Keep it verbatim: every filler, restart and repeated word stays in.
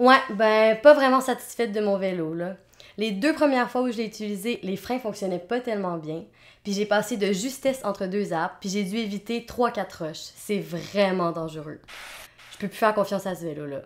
Ouais, ben pas vraiment satisfaite de mon vélo, là. Les deux premières fois où je l'ai utilisé, les freins fonctionnaient pas tellement bien, puis j'ai passé de justesse entre deux arbres, puis j'ai dû éviter trois quatre roches. C'est vraiment dangereux. Je peux plus faire confiance à ce vélo-là.